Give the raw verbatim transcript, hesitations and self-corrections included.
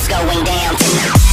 It's going down tonight.